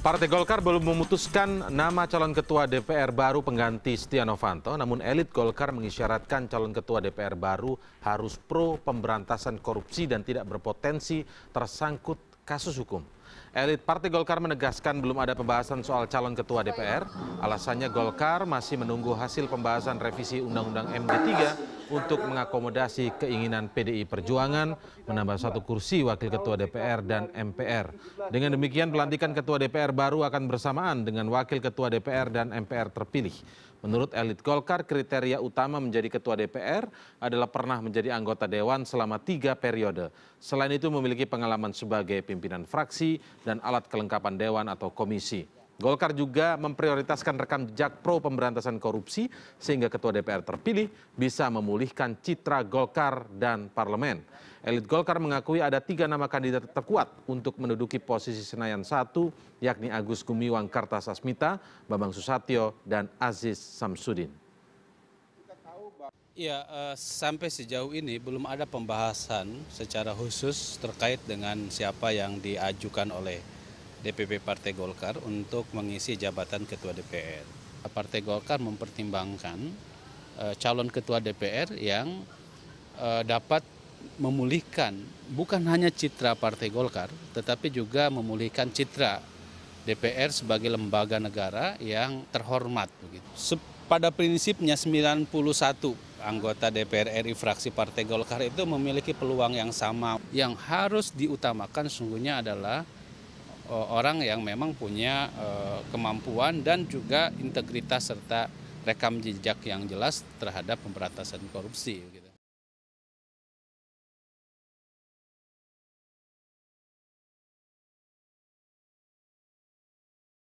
Partai Golkar belum memutuskan nama calon ketua DPR baru pengganti Setya Novanto, namun elit Golkar mengisyaratkan calon ketua DPR baru harus pro pemberantasan korupsi dan tidak berpotensi tersangkut kasus hukum. Elit Partai Golkar menegaskan belum ada pembahasan soal calon ketua DPR. Alasannya Golkar masih menunggu hasil pembahasan revisi Undang-Undang MD3 untuk mengakomodasi keinginan PDI Perjuangan menambah satu kursi wakil ketua DPR dan MPR. Dengan demikian pelantikan ketua DPR baru akan bersamaan dengan wakil ketua DPR dan MPR terpilih. Menurut elit Golkar, kriteria utama menjadi ketua DPR adalah pernah menjadi anggota dewan selama 3 periode. Selain itu memiliki pengalaman sebagai pimpinan fraksi dan alat kelengkapan dewan atau komisi. Golkar juga memprioritaskan rekam jejak pro pemberantasan korupsi sehingga ketua DPR terpilih bisa memulihkan citra Golkar dan parlemen. Elit Golkar mengakui ada 3 nama kandidat terkuat untuk menduduki posisi Senayan 1, yakni Agus Gumiwang Kartasasmita, Bambang Susatyo, dan Aziz Samsudin. Ya, sampai sejauh ini belum ada pembahasan secara khusus terkait dengan siapa yang diajukan oleh DPP Partai Golkar untuk mengisi jabatan Ketua DPR. Partai Golkar mempertimbangkan calon Ketua DPR yang dapat memulihkan bukan hanya citra Partai Golkar, tetapi juga memulihkan citra DPR sebagai lembaga negara yang terhormat. Pada prinsipnya 91 anggota DPR RI fraksi Partai Golkar itu memiliki peluang yang sama. Yang harus diutamakan sungguhnya adalah orang yang memang punya kemampuan dan juga integritas serta rekam jejak yang jelas terhadap pemberantasan korupsi.